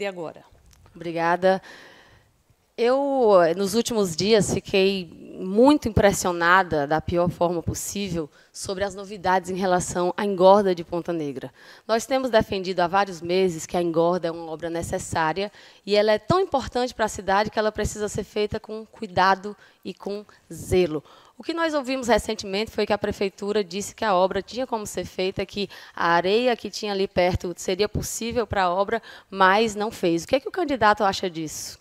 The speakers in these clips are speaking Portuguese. de agora. Obrigada. Eu, nos últimos dias, fiquei muito impressionada, da pior forma possível, sobre as novidades em relação à engorda de Ponta Negra. Nós temos defendido há vários meses que a engorda é uma obra necessária e ela é tão importante para a cidade que ela precisa ser feita com cuidado e com zelo. O que nós ouvimos recentemente foi que a prefeitura disse que a obra tinha como ser feita, que a areia que tinha ali perto seria possível para a obra, mas não fez. O que é que o candidato acha disso?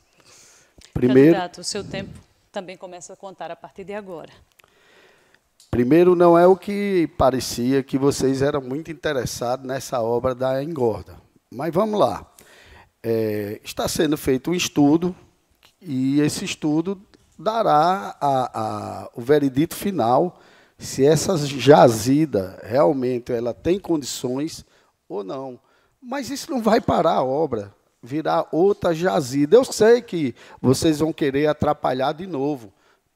Primeiro, candidato, o seu tempo também começa a contar a partir de agora. Primeiro, não é o que parecia que vocês eram muito interessados nessa obra da engorda. Mas vamos lá. Está sendo feito um estudo e esse estudo dará o veredito final se essa jazida realmente ela tem condições ou não. Mas isso não vai parar a obra, virá outra jazida. Eu sei que vocês vão querer atrapalhar de novo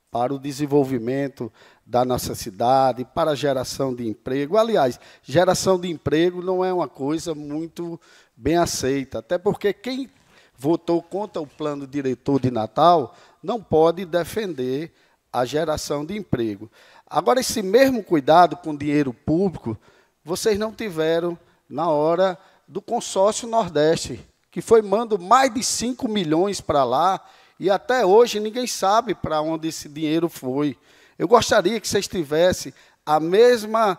para o desenvolvimento da nossa cidade, para a geração de emprego. Aliás, geração de emprego não é uma coisa muito bem aceita, até porque quem votou contra o Plano Diretor de Natal não pode defender a geração de emprego. Agora, esse mesmo cuidado com dinheiro público, vocês não tiveram na hora do consórcio Nordeste, que foi mandando mais de 5 milhões para lá, e até hoje ninguém sabe para onde esse dinheiro foi. Eu gostaria que vocês tivessem a mesma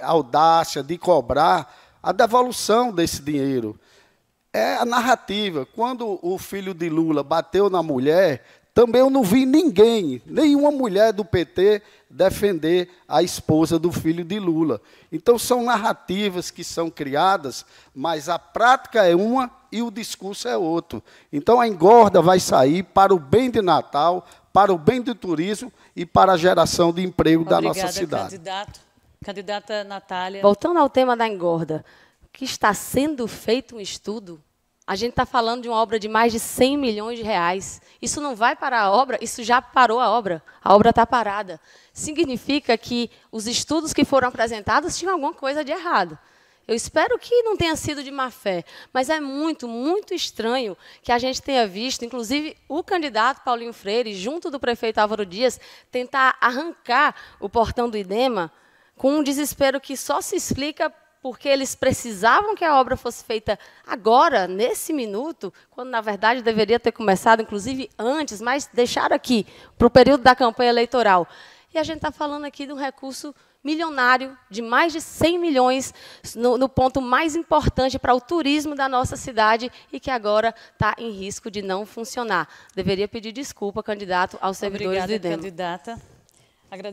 audácia de cobrar a devolução desse dinheiro. É a narrativa. Quando o filho de Lula bateu na mulher, também eu não vi ninguém, nenhuma mulher do PT, defender a esposa do filho de Lula. Então, são narrativas que são criadas, mas a prática é uma e o discurso é outro. Então, a engorda vai sair para o bem de Natal, para o bem do turismo e para a geração de emprego da nossa cidade. Candidato. Candidata Natália. Voltando ao tema da engorda, que está sendo feito um estudo, a gente está falando de uma obra de mais de 100 milhões de reais. Isso não vai parar a obra, isso já parou a obra. A obra está parada. Significa que os estudos que foram apresentados tinham alguma coisa de errado. Eu espero que não tenha sido de má fé, mas é muito, muito estranho que a gente tenha visto, inclusive, o candidato Paulinho Freire, junto do prefeito Álvaro Dias, tentar arrancar o portão do IDEMA com um desespero que só se explica porque eles precisavam que a obra fosse feita agora, nesse minuto, quando, na verdade, deveria ter começado, inclusive, antes, mas deixaram aqui, para o período da campanha eleitoral. E a gente está falando aqui de um recurso milionário, de mais de 100 milhões, no ponto mais importante para o turismo da nossa cidade, e que agora está em risco de não funcionar. Deveria pedir desculpa, candidato, aos servidores do IDEMA. Obrigada, candidata.